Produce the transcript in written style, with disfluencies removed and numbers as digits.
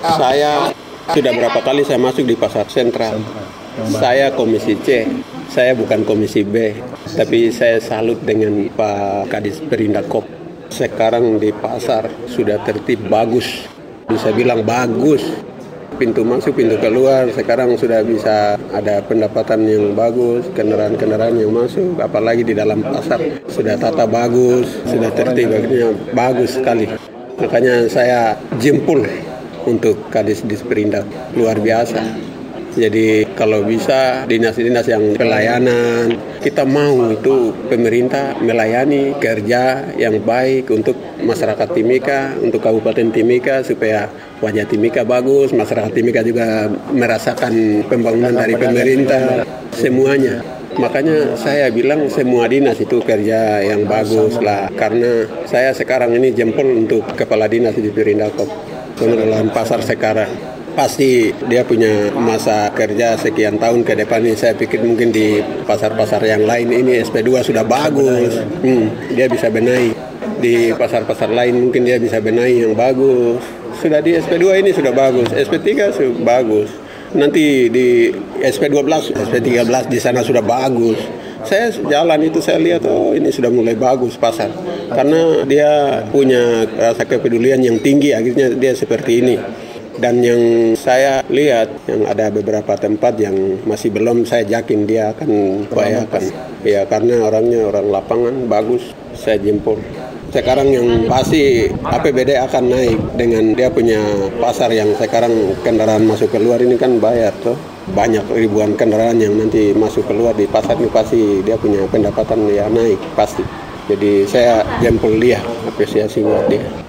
Saya sudah berapa kali saya masuk di Pasar Sentral. Saya Komisi C, saya bukan Komisi B. Tapi saya salut dengan Pak Kadis Perindagkop. Sekarang di pasar sudah tertib bagus. Bisa bilang bagus. Pintu masuk, pintu keluar, sekarang sudah bisa ada pendapatan yang bagus, kendaraan-kendaraan yang masuk, apalagi di dalam pasar. Sudah tata bagus, sudah tertib, bagus sekali. Makanya saya jempol untuk Kadis Disperindak, luar biasa. Jadi kalau bisa dinas-dinas yang pelayanan, kita mau itu pemerintah melayani kerja yang baik untuk masyarakat Timika, untuk Kabupaten Timika, supaya wajah Timika bagus, masyarakat Timika juga merasakan pembangunan dari pemerintah, semuanya. Makanya saya bilang semua dinas itu kerja yang bagus lah, karena saya sekarang ini jempol untuk kepala dinas di Perindagkop, pengelolaan pasar sekarang. Pasti dia punya masa kerja sekian tahun ke depan ini. Saya pikir mungkin di pasar-pasar yang lain ini SP2 sudah bagus, dia bisa benahi. Di pasar-pasar lain mungkin dia bisa benahi yang bagus. Sudah di SP2 ini sudah bagus, SP3 sudah bagus. Nanti di SP12, SP13 di sana sudah bagus. Saya jalan itu saya lihat, oh ini sudah mulai bagus pasar. Karena dia punya rasa kepedulian yang tinggi, akhirnya dia seperti ini. Dan yang saya lihat, yang ada beberapa tempat yang masih belum, saya yakin dia akan upayakan. Ya, karena orangnya orang lapangan, bagus, saya jempol. Sekarang yang pasti APBD akan naik dengan dia punya pasar yang sekarang kendaraan masuk keluar ini kan bayar tuh. Banyak ribuan kendaraan yang nanti masuk keluar di pasar ini, pasti dia punya pendapatan ya naik, pasti. Jadi saya jempol dia, apresiasi buat dia.